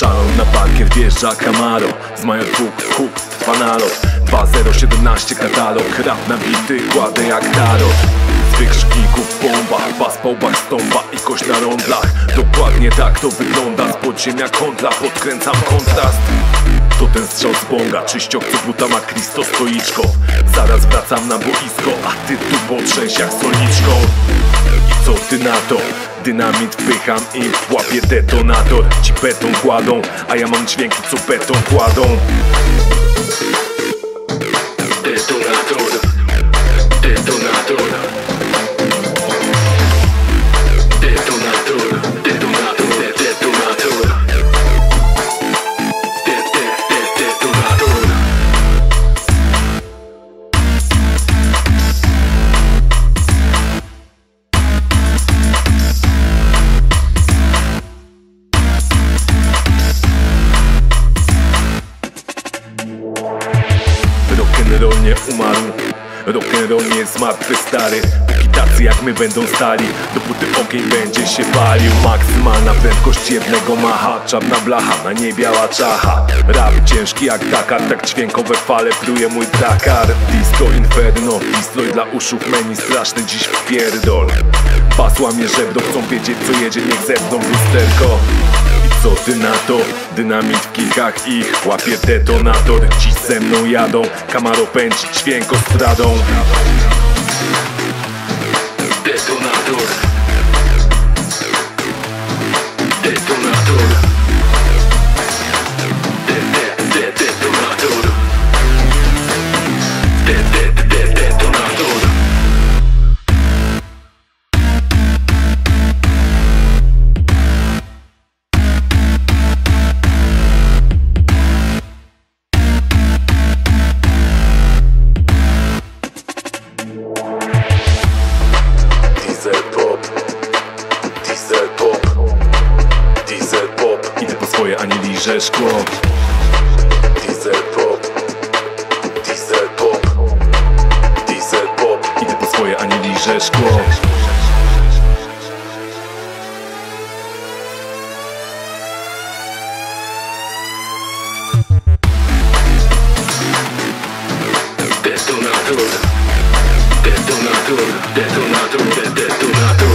Szalon na bankier wjeżdża Camaro. Z mają kup, panalo 2017 katalog. Rap nabity, kładę jak tarot. Tych szkików bomba, was pałbach stąpa i kość na rondlach. Dokładnie tak to wygląda, z podziemia kątla podkręcam kontrast. To ten strzał z bonga, czyściowcy buta ma Kristo stoiczko. Zaraz wracam na boisko, a ty tu potrzęś jak solniczką. I co ty na to? Dynamit wpycham i łapię detonator. Ci beton kładą, a ja mam dźwięki co beton kładą. Detonator, detonator. Rock'n'roll nie umarł, rock'n'roll nie jest martwy stary. Taki tacy jak my będą stali, dopóty ogień będzie się palił. Maksymalna prędkość jednego macha, na blacha, na niej biała czacha. Rap ciężki jak Dakar, tak dźwiękowe fale pluje mój Dakar. Disco inferno, distroj dla uszów menu, straszny dziś wpierdol. Pasła mnie żebro, chcą wiedzieć co jedzie, niech zewną w lusterko. Co ty na to? Dynamit w kikach ich łapie detonator. Dziś ze mną jadą, Camaro pędzi dźwiękostradą. Detonator, detonator, detonator, detonator. Szkło. Diesel pop, diesel pop. Idę po swoje, a nie liżę szkło. Detonator, detonator, detonator, detonator.